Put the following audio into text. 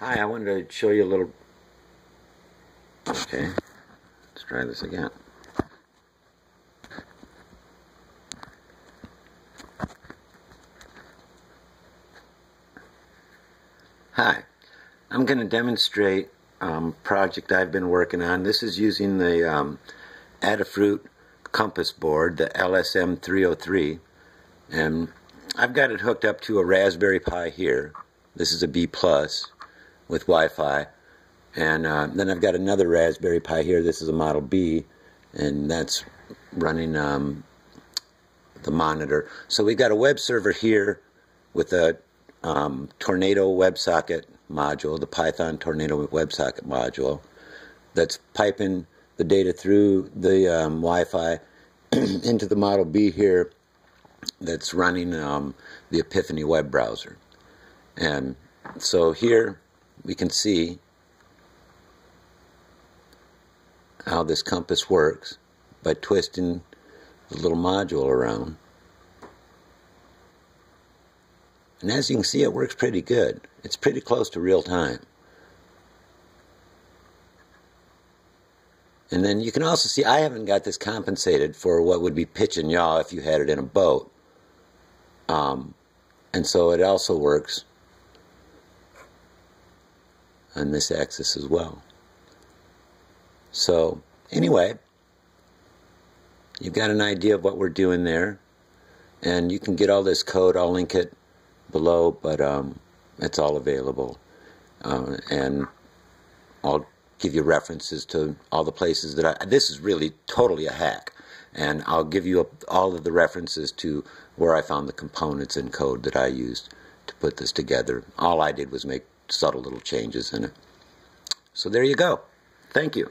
Hi, I wanted to show you a little... Okay, let's try this again. Hi, I'm going to demonstrate project I've been working on. This is using the Adafruit compass board, the LSM303, and I've got it hooked up to a Raspberry Pi here. This is a B+ with Wi-Fi, and then I've got another Raspberry Pi here. This is a Model B, and that's running the monitor. So we've got a web server here with a Tornado WebSocket module, the Python Tornado WebSocket module, that's piping the data through the Wi-Fi into the Model B here that's running the Epiphany web browser. And so here we can see how this compass works by twisting the little module around. And as you can see, it works pretty good. It's pretty close to real time. And then you can also see I haven't got this compensated for what would be pitch and yaw if you had it in a boat. And so it also works on this axis as well. So anyway, you've got an idea of what we're doing there. And you can get all this code. I'll link it below, but it's all available. And I'll give you references to all the places that this is really totally a hack, and I'll give you all of the references to where I found the components and code that I used to put this together. All I did was make subtle little changes in it. So there you go. Thank you.